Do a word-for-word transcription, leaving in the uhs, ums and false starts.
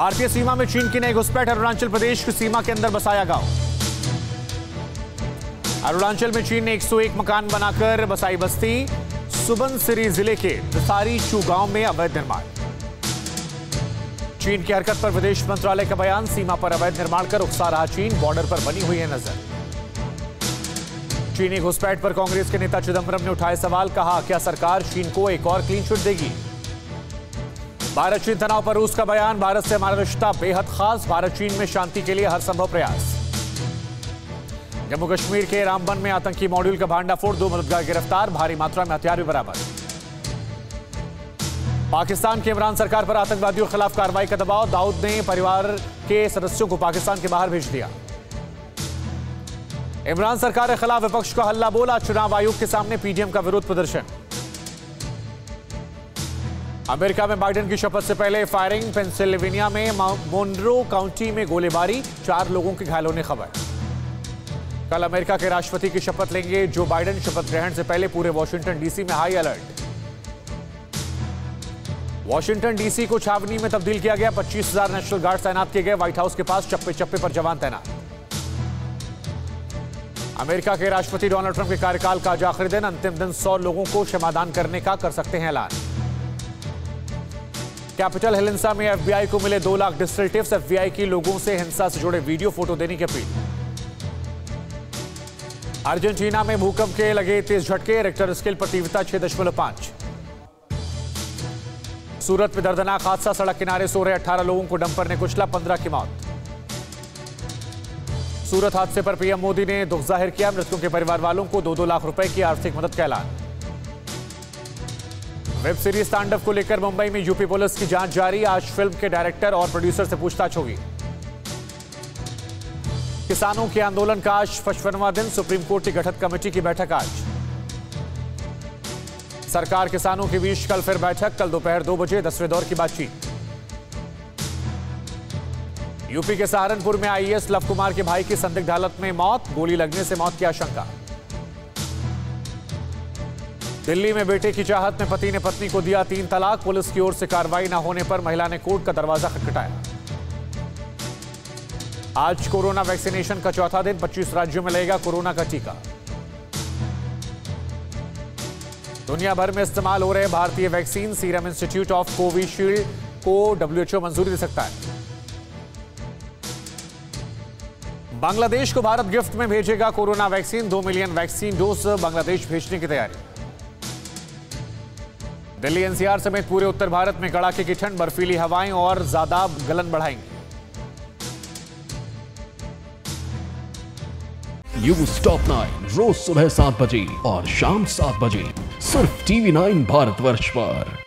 भारतीय सीमा में चीन की नई घुसपैठ, अरुणाचल प्रदेश की सीमा के अंदर बसाया गांव। अरुणाचल में चीन ने एक सौ एक मकान बनाकर बसाई बस्ती। सुबन सिरी जिले के दिसारी चू गांव में अवैध निर्माण। चीन की हरकत पर विदेश मंत्रालय का बयान, सीमा पर अवैध निर्माण कर उकसा रहा चीन, बॉर्डर पर बनी हुई है नजर। चीनी घुसपैठ पर कांग्रेस के नेता चिदम्बरम ने उठाए सवाल, कहा क्या सरकार चीन को एक और क्लीन चिट देगी। भारत चीन तनाव पर रूस का बयान, भारत से हमारा रिश्ता बेहद खास, भारत चीन में शांति के लिए हर संभव प्रयास। जम्मू कश्मीर के रामबन में आतंकी मॉड्यूल का भांडाफोड़, दो मददगार गिरफ्तार, भारी मात्रा में हथियार भी बरामद। पाकिस्तान की इमरान सरकार पर आतंकवादियों के खिलाफ कार्रवाई का दबाव, दाऊद ने परिवार के सदस्यों को पाकिस्तान के बाहर भेज दिया। इमरान सरकार के खिलाफ विपक्ष का हल्ला बोल, आज चुनाव आयोग के सामने पीडीएम का विरोध प्रदर्शन। अमेरिका में बाइडेन की शपथ से पहले फायरिंग, पेंसिल्वेनिया में मोनरो काउंटी में गोलीबारी, चार लोगों के घायल होने खबर। कल अमेरिका के राष्ट्रपति की शपथ लेंगे जो बाइडेन, शपथ ग्रहण से पहले पूरे वाशिंगटन डीसी में हाई अलर्ट। वाशिंगटन डीसी को छावनी में तब्दील किया गया, पच्चीस हजार नेशनल गार्ड तैनात किए गए, व्हाइट हाउस के पास चप्पे चप्पे पर जवान तैनात। अमेरिका के राष्ट्रपति डोनाल्ड ट्रंप के कार्यकाल का आज आखिरी दिन, अंतिम दिन सौ लोगों को क्षमादान करने का कर सकते हैं ऐलान। कैपिटल हिल हिंसा में एफबीआई को मिले दो लाख डिजिटल टिप्स, एफबीआई की लोगों से हिंसा से जुड़े वीडियो फोटो देने की अपील। अर्जेंटीना में भूकंप के लगे तेज झटके, रिक्टर स्केल पर तीव्रता छह दशमलव पांच। सूरत में दर्दनाक हादसा, सड़क किनारे सो रहे अठारह लोगों को डंपर ने कुचला, पंद्रह की मौत। सूरत हादसे पर पीएम मोदी ने दुख जाहिर किया, मृतकों के परिवार वालों को दो दो लाख रुपए की आर्थिक मदद का ऐलान। वेब सीरीज तांडव को लेकर मुंबई में यूपी पुलिस की जांच जारी, आज फिल्म के डायरेक्टर और प्रोड्यूसर से पूछताछ होगी। किसानों के आंदोलन का आज पचपनवां दिन, सुप्रीम कोर्ट की गठित कमेटी की बैठक आज। सरकार किसानों के बीच कल फिर बैठक, कल दोपहर दो बजे दसवें दौर की बातचीत। यूपी के सहारनपुर में आईएएस लव कुमार के भाई की संदिग्ध हालत में मौत, गोली लगने से मौत की आशंका। दिल्ली में बेटे की चाहत में पति ने पत्नी को दिया तीन तलाक, पुलिस की ओर से कार्रवाई न होने पर महिला ने कोर्ट का दरवाजा खटखटाया। आज कोरोना वैक्सीनेशन का चौथा दिन, पच्चीस राज्यों में लगेगा कोरोना का टीका। दुनिया भर में इस्तेमाल हो रहे भारतीय vaccine, serum institute of Covishield को डब्ल्यूएचओ मंजूरी दे सकता है। बांग्लादेश को भारत गिफ्ट में भेजेगा कोरोना वैक्सीन, दो मिलियन वैक्सीन डोज बांग्लादेश भेजने की तैयारी। दिल्ली एनसीआर समेत पूरे उत्तर भारत में कड़ाके की ठंड, बर्फीली हवाएं और ज्यादा गलन बढ़ाएंगी। यू टॉप नाइन रोज सुबह सात बजे और शाम सात बजे सिर्फ टीवी नाइन भारतवर्ष पर।